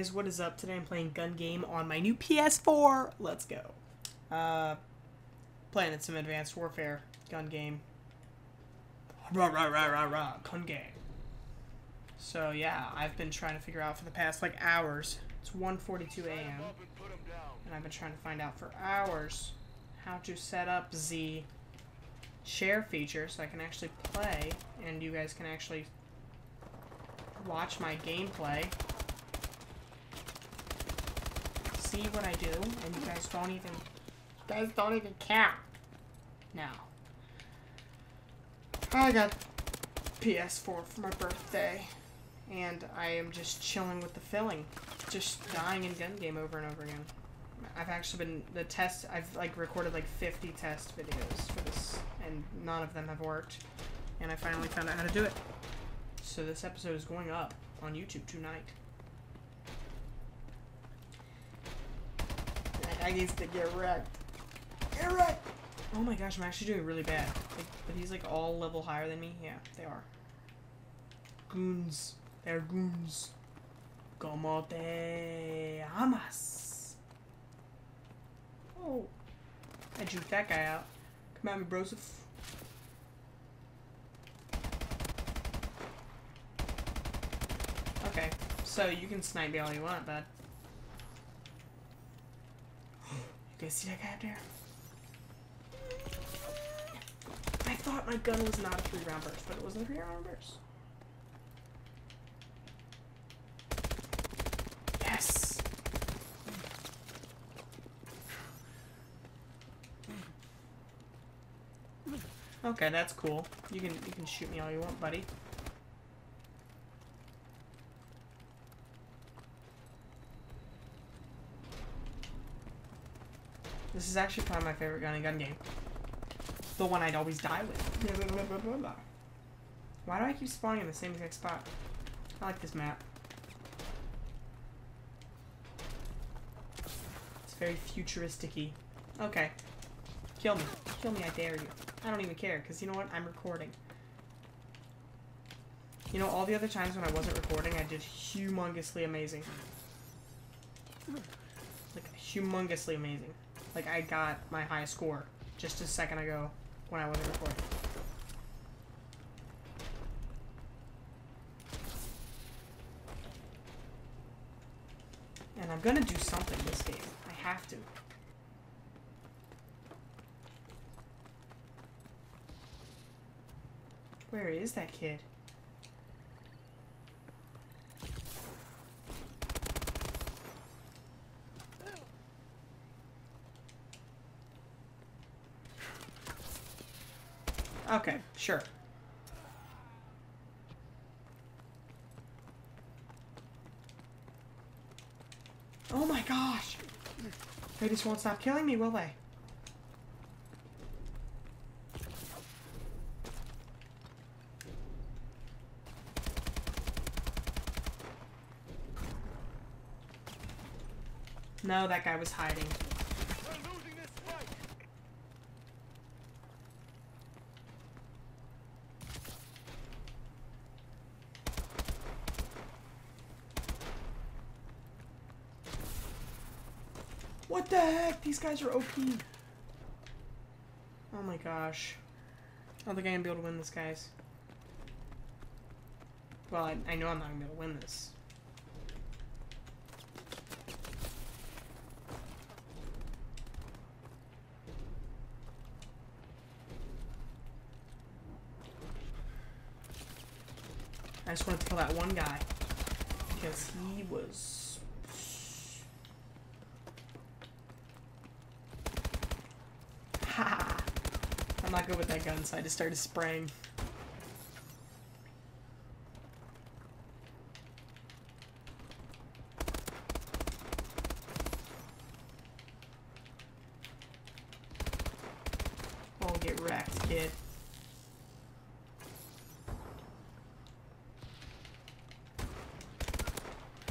guys, what is up? Today I'm playing Gun Game on my new PS4. Let's go. Playing some Advanced Warfare. Gun Game. Rah, rah, rah, rah, rah. Gun Game. So yeah, I've been trying to figure out for the past like hours. It's 1:42 a.m. and I've been trying to find out for hours how to set up the share feature so I can actually play and you guys can actually watch my gameplay, see what I do, and you guys don't even count. Now, I got PS4 for my birthday, and I am just chilling with the filling, just dying in Gun Game over and over again. I've actually been I've like recorded like 50 test videos for this, and none of them have worked. And I finally found out how to do it. So this episode is going up on YouTube tonight. I need to get wrecked. Get wrecked! Oh my gosh, I'm actually doing really bad. Like, but he's like all level higher than me. Yeah, they are. Goons. They're goons. Como te amas? Oh. I juked that guy out. Come at me, Broseph. Okay, so you can snipe me all you want, bud. You guys see that guy up there? I thought my gun was not a 3-round burst, but it was a 3-round burst. Yes! Okay, that's cool. You can shoot me all you want, buddy. This is actually probably my favorite gun in Gun Game. The one I'd always die with. Why do I keep spawning in the same exact spot? I like this map. It's very futuristic-y. Okay. Kill me. Kill me, I dare you. I don't even care, because you know what? I'm recording. You know, all the other times when I wasn't recording, I did humongously amazing. Like, humongously amazing. Like, I got my high score just a second ago when I wasn't recording. And I'm gonna do something this game. I have to. Where is that kid? Okay, sure. Oh my gosh! They just won't stop killing me, will they? No, that guy was hiding. What the heck? These guys are OP. Oh my gosh. I don't think I'm gonna be able to win this, guys. Well, I know I'm not gonna be able to win this. I just wanted to kill that one guy because he was... I'm not good with that gun, so I just started spraying. Oh, get wrecked, kid.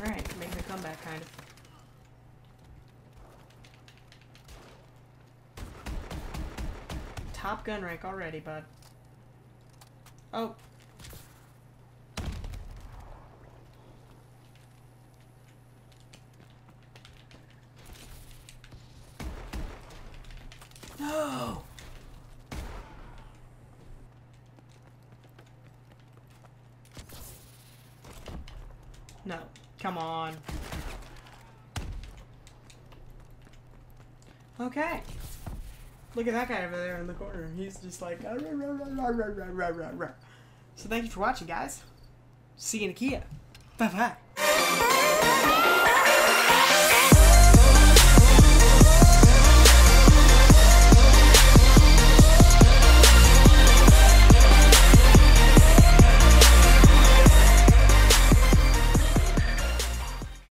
Alright, making a comeback, kind of. Top gun rank already, bud. Oh. No! No. Come on. Okay. Look at that guy over there in the corner. He's just like... Rah, rah, rah, rah, rah, rah, rah, rah. So thank you for watching, guys. See you in Ikea. Bye-bye.